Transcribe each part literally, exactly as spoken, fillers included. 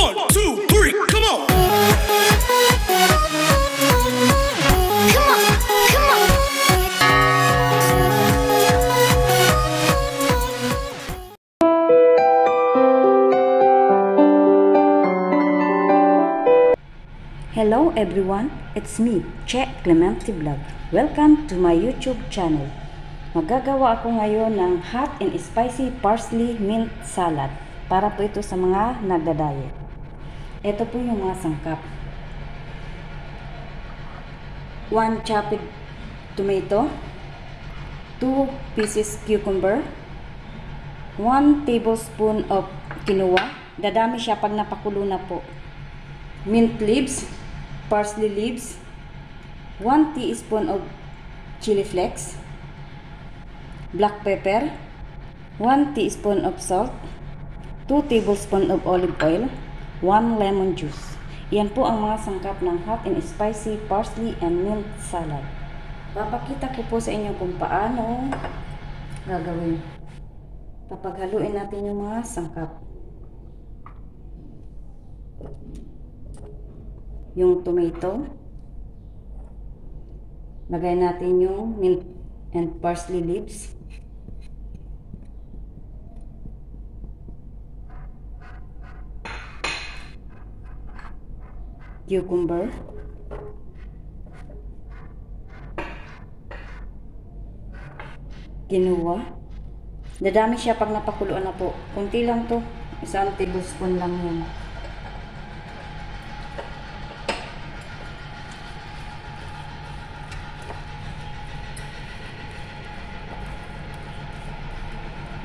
One, two, three, come on! Come on, come on! Hello everyone, it's me, Che Clemente Vlog. Welcome to my YouTube channel. Magagawa ako ngayon ng hot and spicy parsley mint salad para po ito sa mga nagda-diet. Ito po yung mga sangkap. one chopped tomato, two pieces cucumber, one tablespoon of quinoa. Dadami siya pag napakulo na po. Mint leaves, parsley leaves, one teaspoon of chili flakes, black pepper, one teaspoon of salt, two tablespoon of olive oil, one lemon juice. Iyan po ang mga sangkap ng hot and spicy parsley and mint salad. Papakita ko po sa inyo kung paano gagawin. Papaghaluin natin yung mga sangkap. Yung tomato, lagay natin yung mint and parsley leaves. Cucumber, quinoa. Dadami siya pag napakuluan na po. Kunti lang to, isang tablespoon lang yun.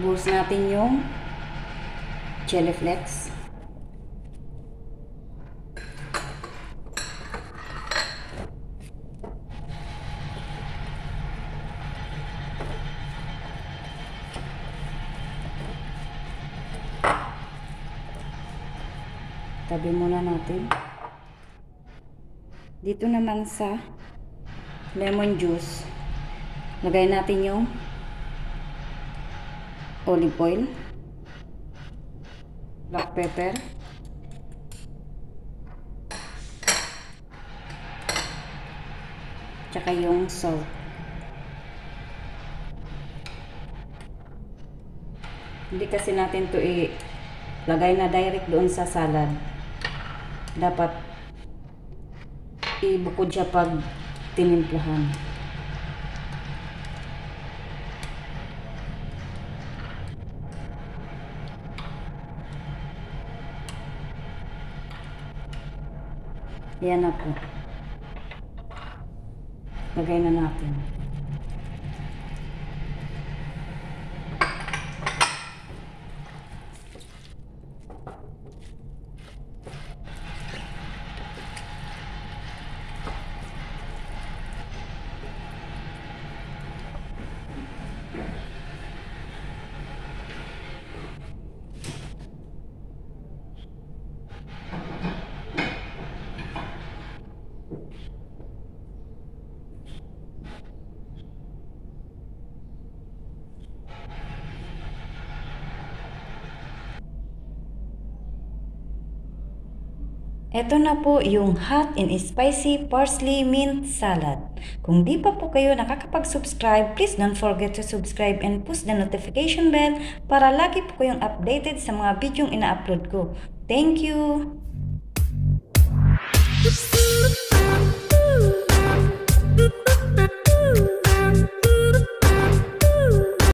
Buhos natin yung chili flakes. Tabi muna natin. Dito naman sa lemon juice, lagay natin yung olive oil, black pepper, tsaka yung salt. Hindi kasi natin to ilagay na direct doon sa salad. Dapat ibukod siya pag tinimplahan. Ayan na po. Lagay na natin. Ito na po yung hot and spicy parsley mint salad. Kung di pa po kayo nakakapag-subscribe, please don't forget to subscribe and push the notification bell para lagi po kayong updated sa mga video yung ina-upload ko. Thank you!